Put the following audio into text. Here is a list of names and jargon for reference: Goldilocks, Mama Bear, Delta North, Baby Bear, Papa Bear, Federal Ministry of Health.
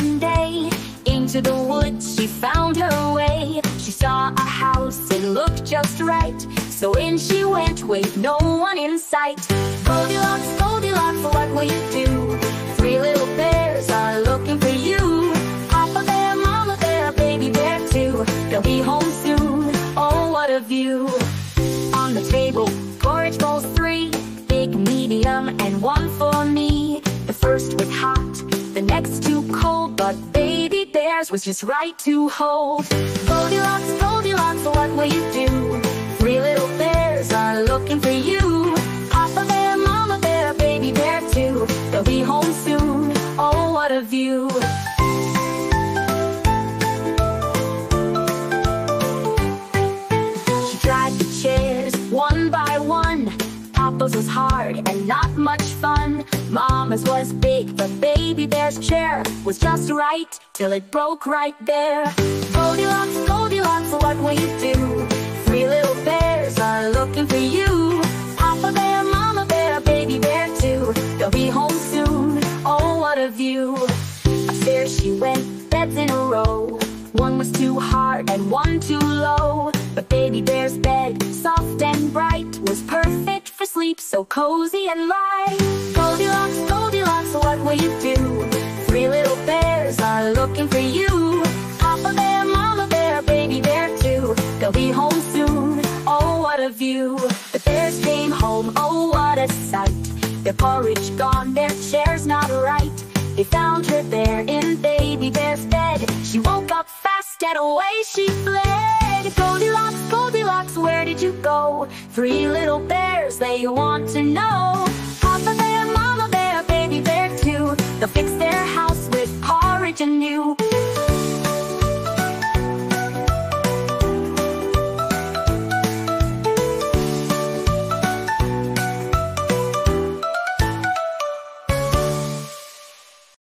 One day, into the woods she found her way. She saw a house, it looked just right, so in she went with no one in sight. Goldilocks, Goldilocks, what will you do? Three little bears are looking for you. Papa bear, mama bear, baby bear too. They'll be home soon, oh what a view. On the table, porridge bowls three, big, medium, and one for me. The first was hot, the next too cold, but baby bear's was just right to hold. Goldilocks, Goldilocks, what will you do? Three little bears are looking for you. Papa bear, mama bear, baby bear too. They'll be home soon, oh what a view. She tried the chairs one by one. Papa's was hard and not much fun. Mama's was big, but baby bear's chair was just right till it broke right there. Goldilocks, Goldilocks, what will you do? Three little bears are looking for you. Papa bear, mama bear, baby bear too. They'll be home soon, oh what a view. Upstairs she went, beds in a row. One was too hard and one too low, but baby bear's bed, soft and bright, was perfect for sleep, so cozy and light. Goldilocks, Goldilocks, what will you do? Three little bears are looking for you. Papa bear, mama bear, baby bear too. They'll be home soon, oh what a view. The bears came home, oh what a sight. Their porridge gone, their chair's not right. They found her there in baby bear's bed. She woke up fast and away she fled. Goldilocks, Goldilocks, where did you go? Three little bears, they want to know. Papa bear, mama bear, baby bear too. They'll fix